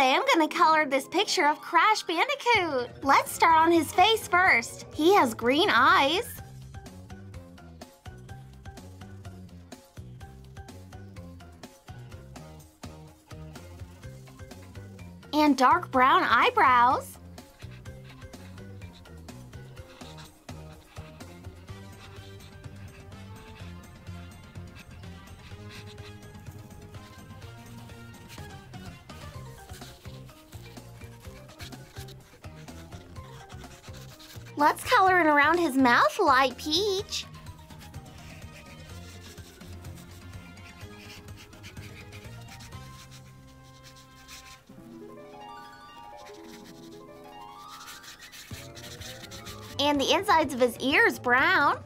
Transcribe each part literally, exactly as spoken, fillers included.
Today I'm gonna color this picture of Crash Bandicoot. Let's start on his face first. He has green eyes. And dark brown eyebrows. Let's color in around his mouth light peach. And the insides of his ears brown.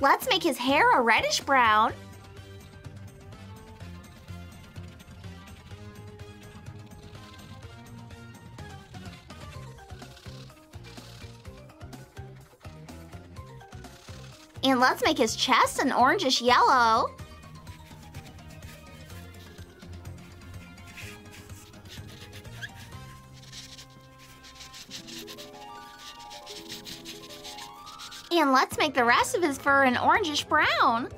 Let's make his hair a reddish brown. And let's make his chest an orangish yellow. And let's make the rest of his fur an orangish brown.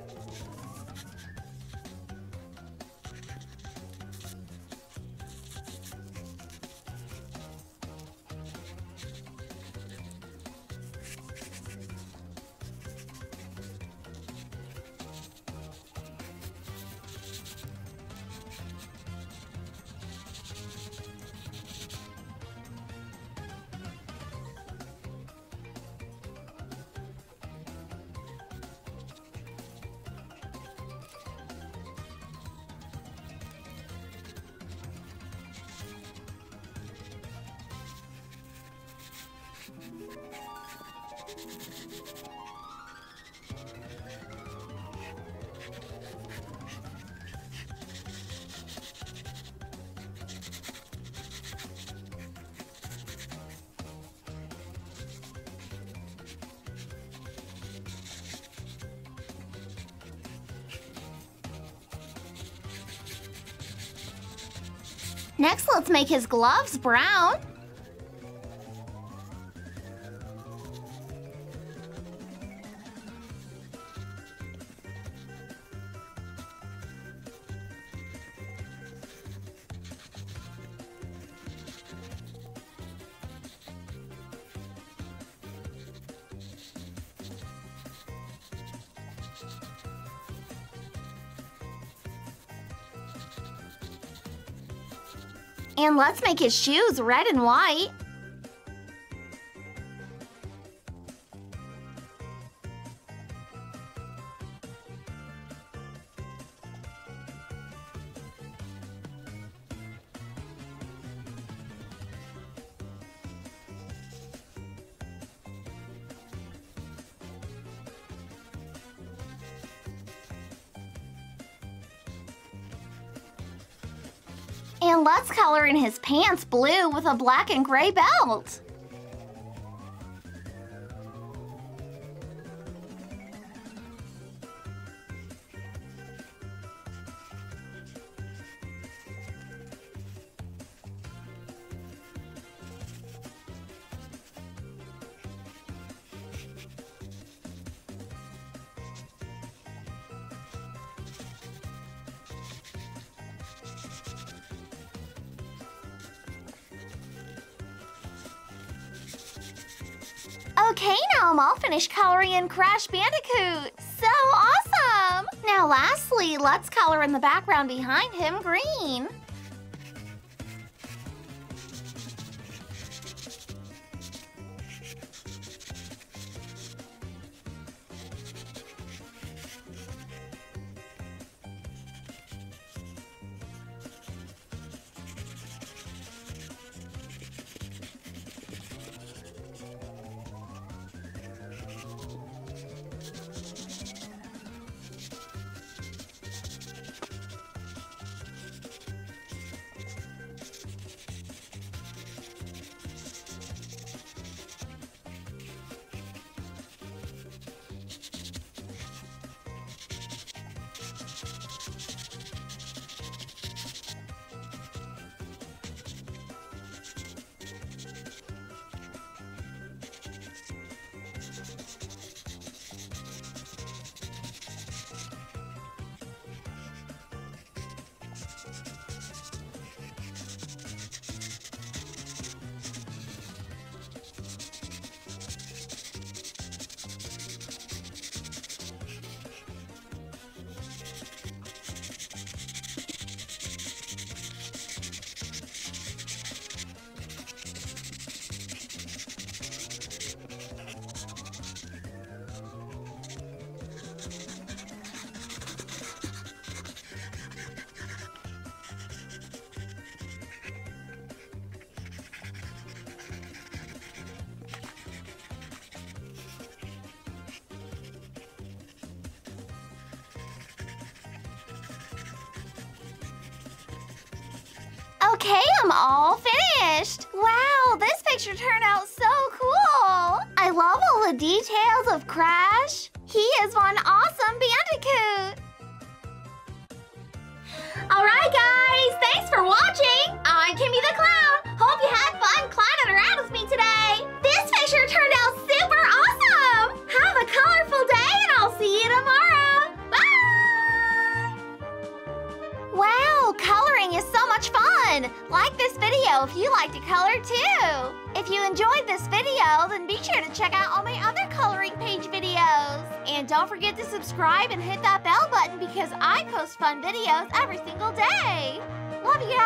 Next, let's make his gloves brown. And let's make his shoes red and white. And let's color in his pants blue with a black and gray belt. Okay, now I'm all finished coloring in Crash Bandicoot. So awesome! Now lastly, let's color in the background behind him green. Okay, I'm all finished! Wow, this picture turned out so cool! I love all the details of Crash. He is one awesome bandicoot! Alright guys, thanks for watching! I'm Kimmi the Clown! Hope you had fun clowning around with me today! This picture turned out super awesome! Have a colorful day and I'll see you tomorrow! Bye! Wow, coloring is so much fun! Like this video if you like to color too! If you enjoyed this video, then be sure to check out all my other coloring page videos! And don't forget to subscribe and hit that bell button because I post fun videos every single day! Love you guys!